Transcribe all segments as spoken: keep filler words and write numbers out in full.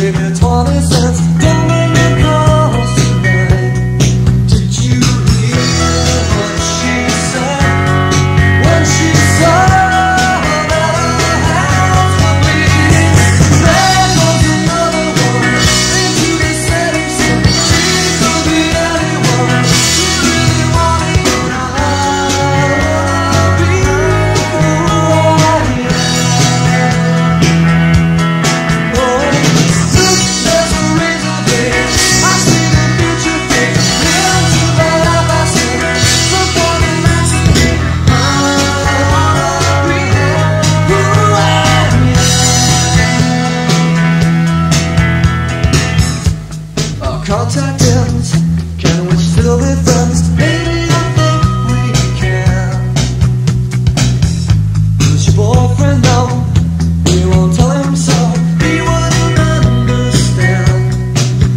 give you twenty cents. Tell me your calls tonight. Did you hear what she said when she saw that our house would be? That was another one into the setting, so she could be anyone. She really wanted me, and I wanna be contact ends. Can we still be friends? Maybe I think we can. Does your boyfriend know? We won't tell him so. He wouldn't understand.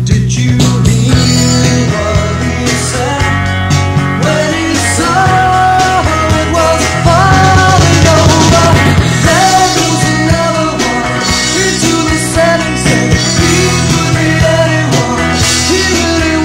Did you hear what he said when he saw it was falling over? There goes another one into the setting sun. He could be anyone. You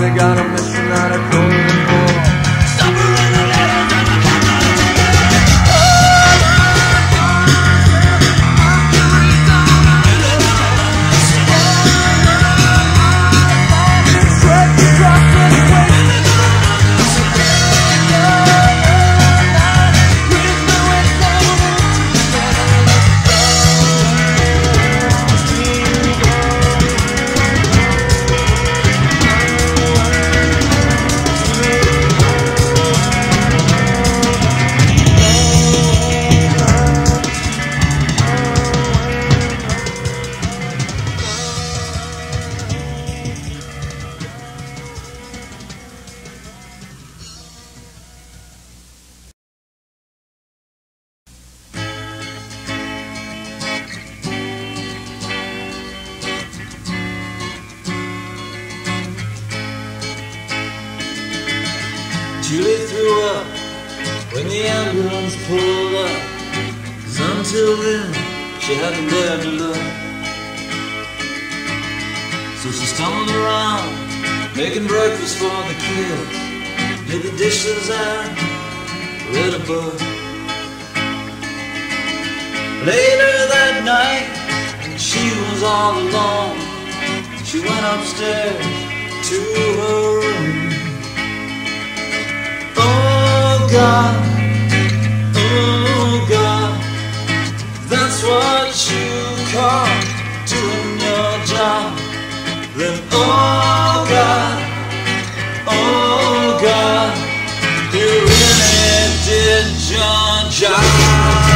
they got them missing out of cold. Julie threw up when the ambulance pulled up, 'cause until then she hadn't dared to look. So she stumbled around, making breakfast for the kids, did the dishes and read a book. Later that night, when she was all alone, she went upstairs to her room. God, oh God, that's what you call doing your job. Then oh God, oh God, you really did your come on.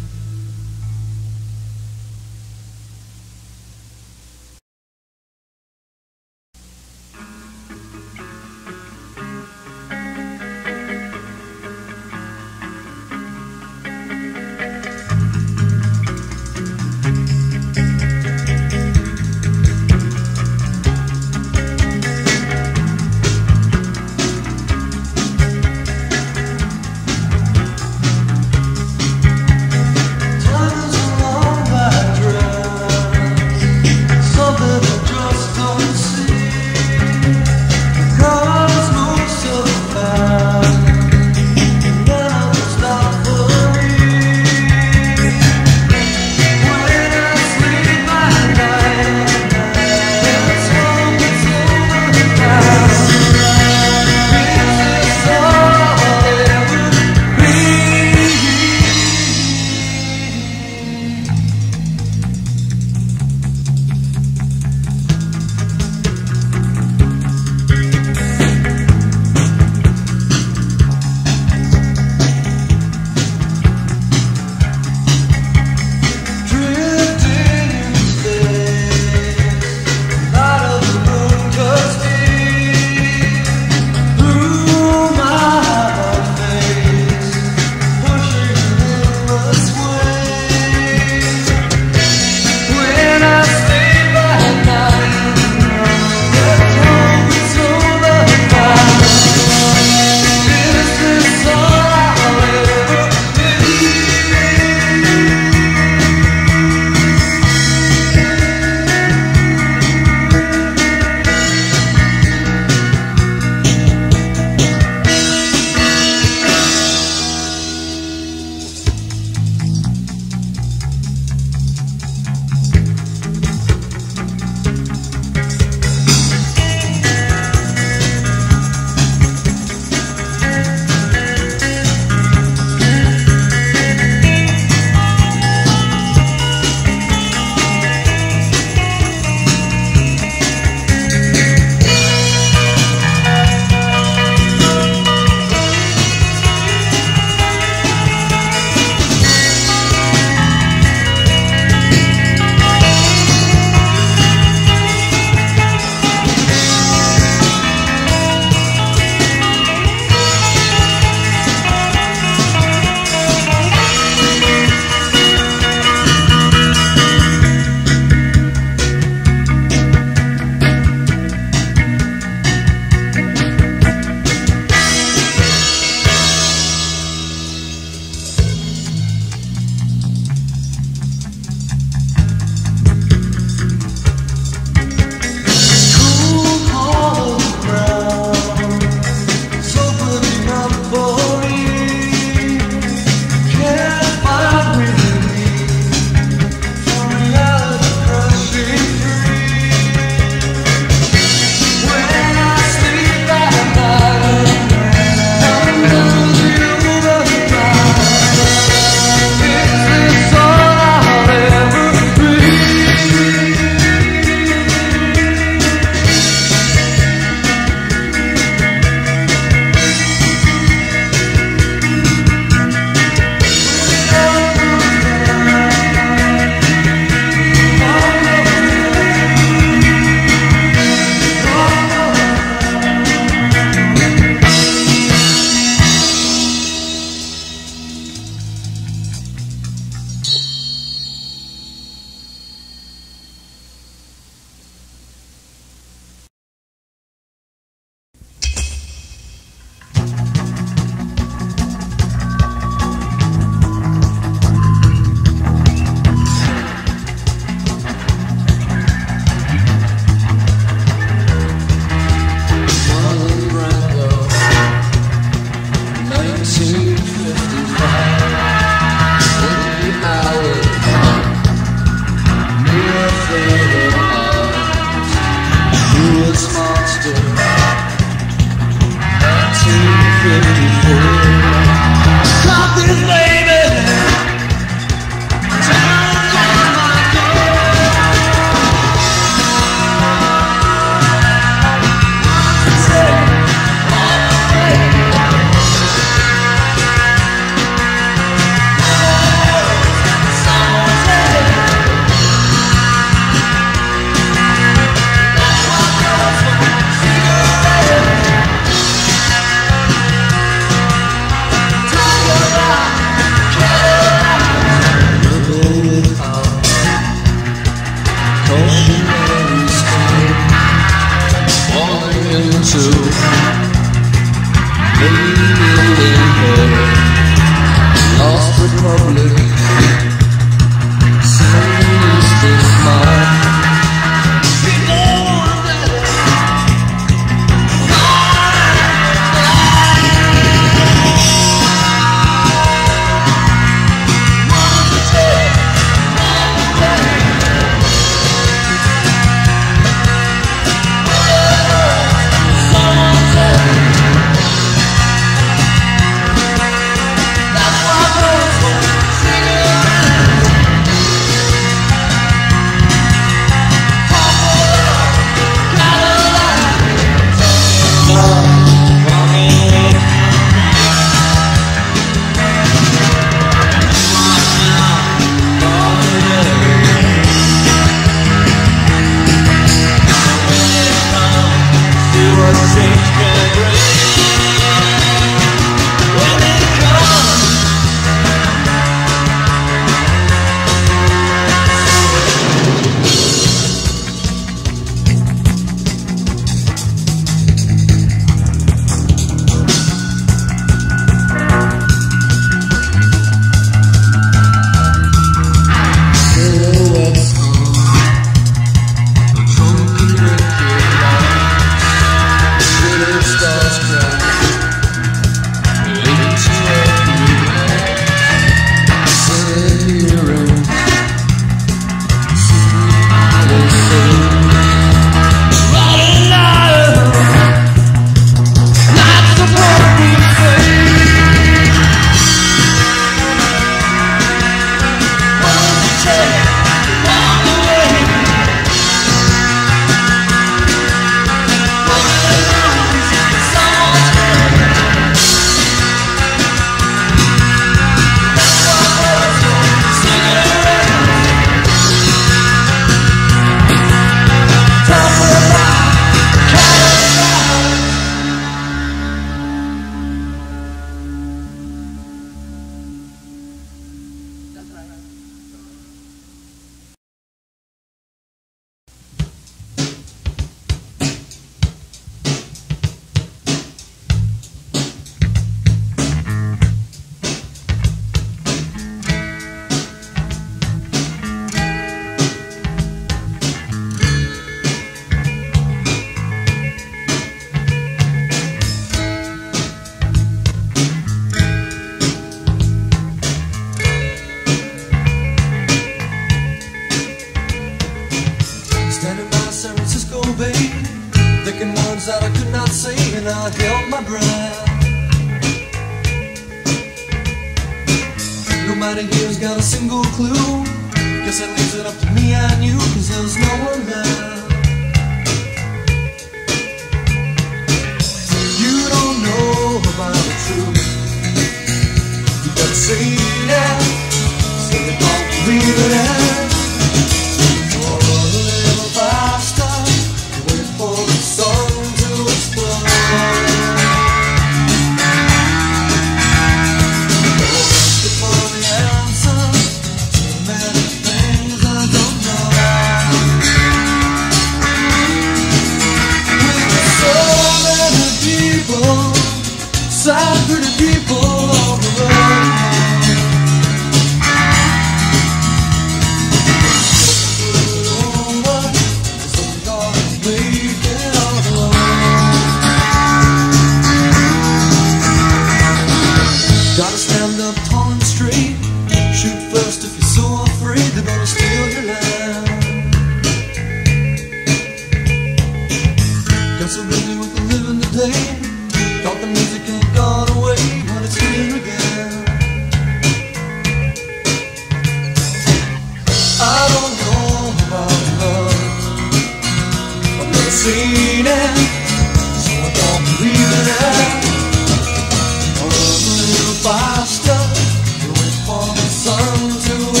Faster, do it for the sun to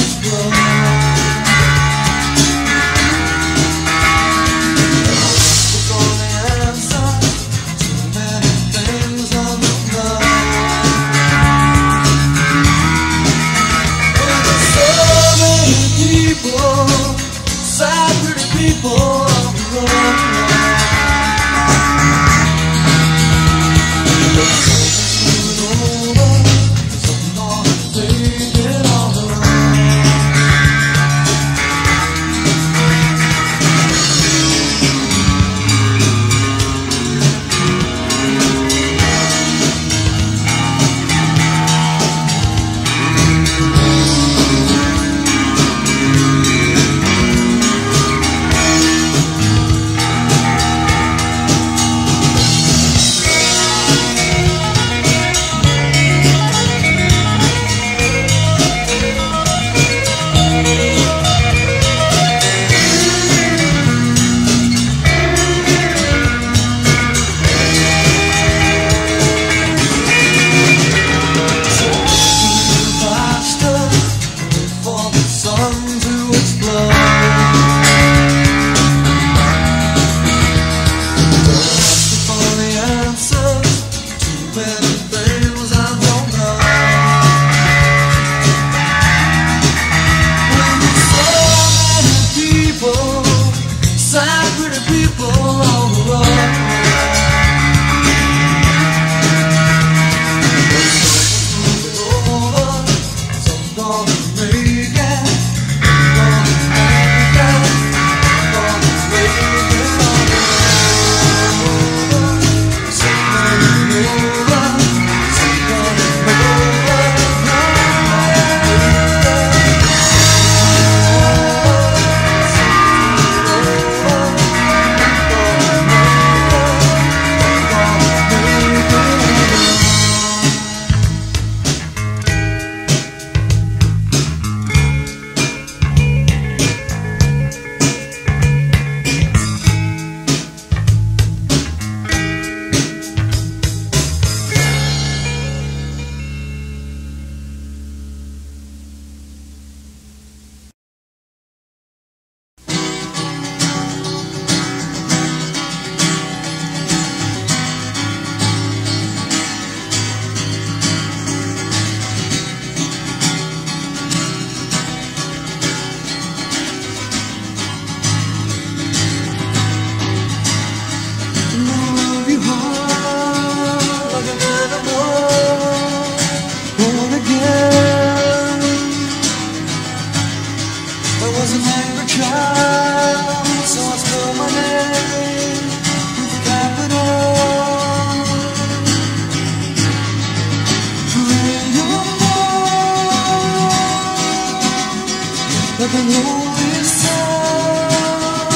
but the world is sad,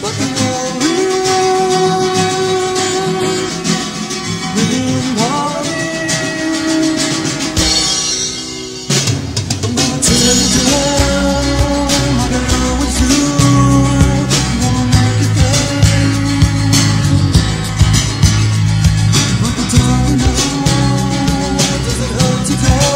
but the world will love within heart. I'm gonna tell you to love my girl with you. I'm gonna make it better, but the darling love, does it hurt today?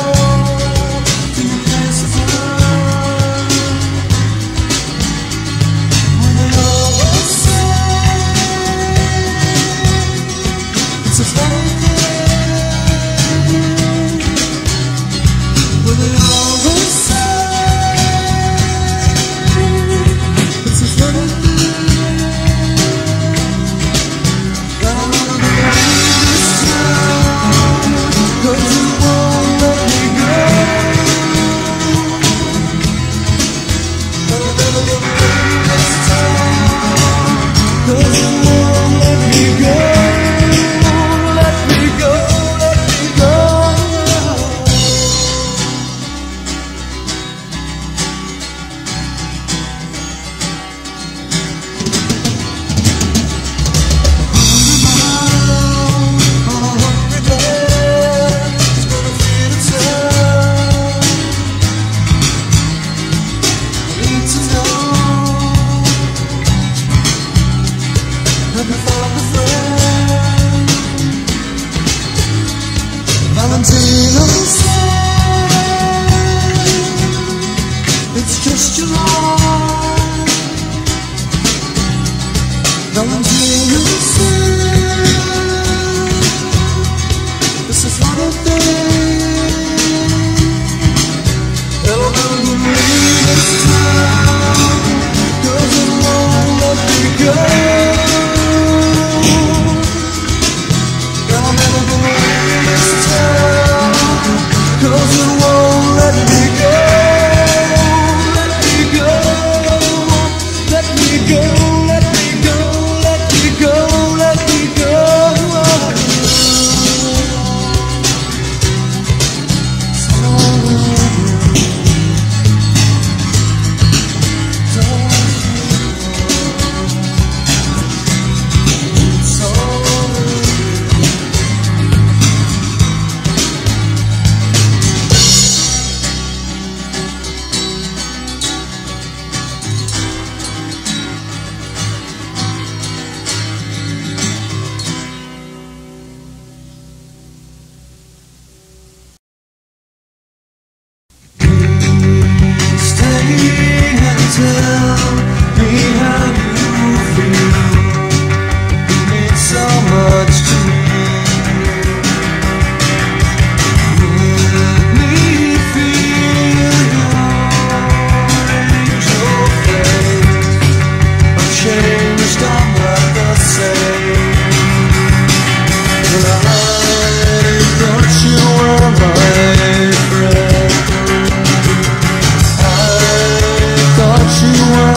Valentino said, it's just July. Valentino said, this is not a thing. It'll never be me this time, 'cause it won't let me go. You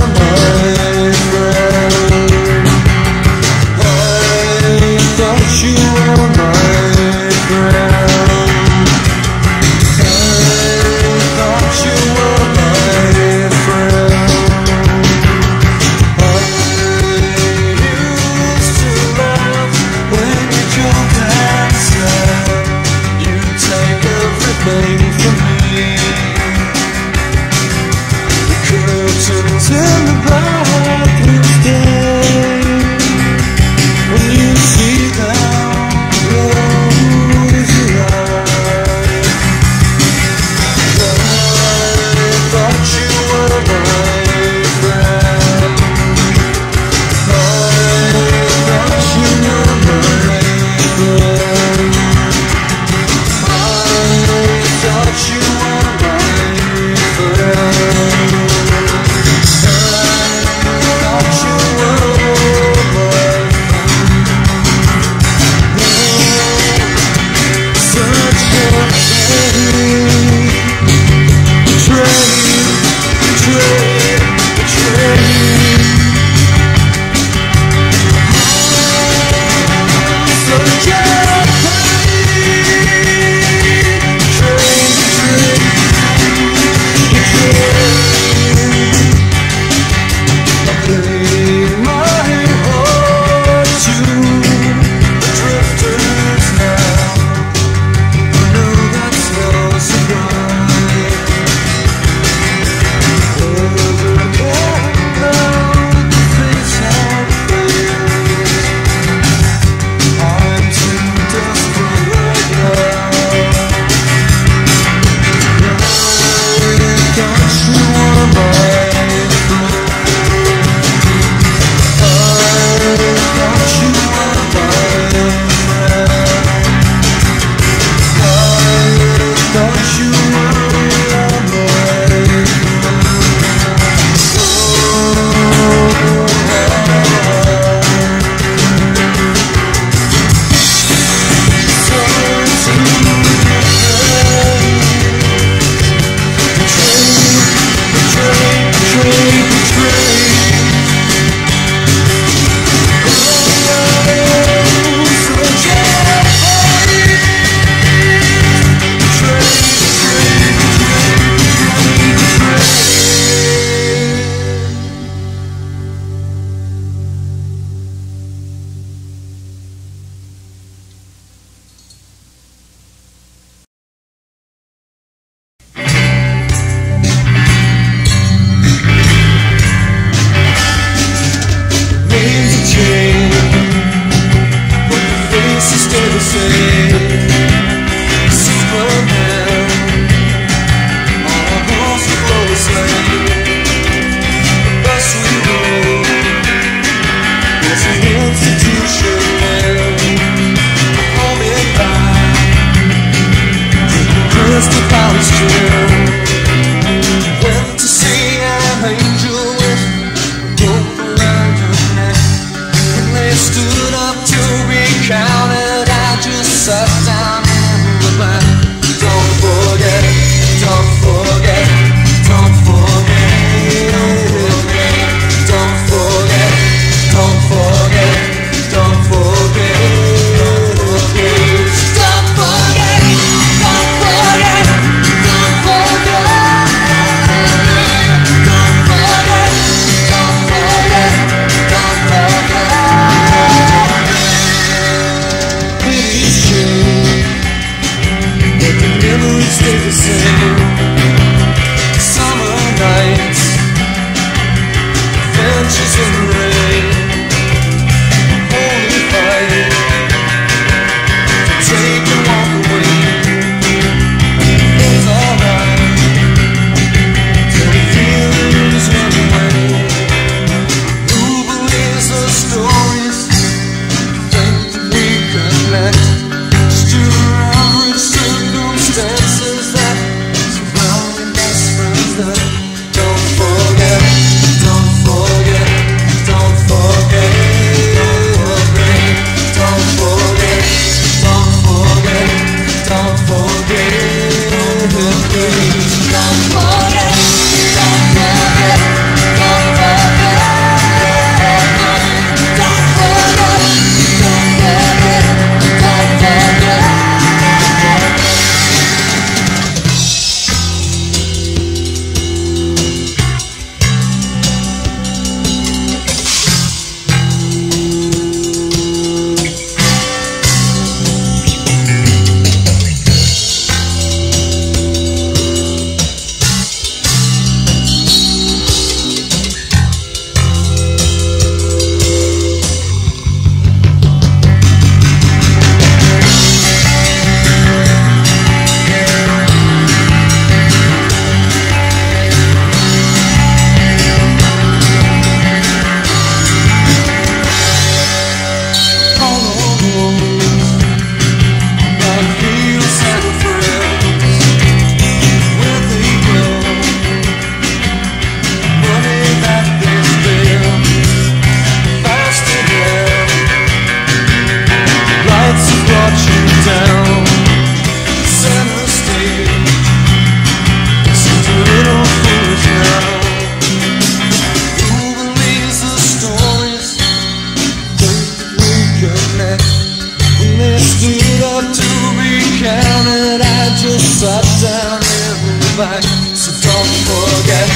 back. So don't forget,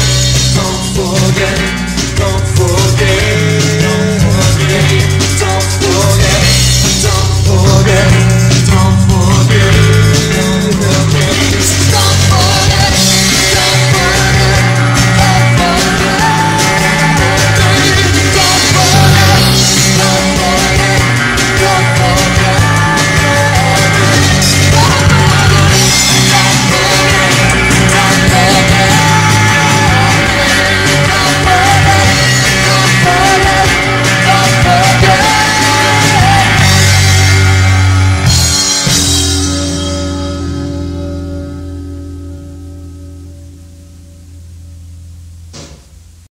don't forget.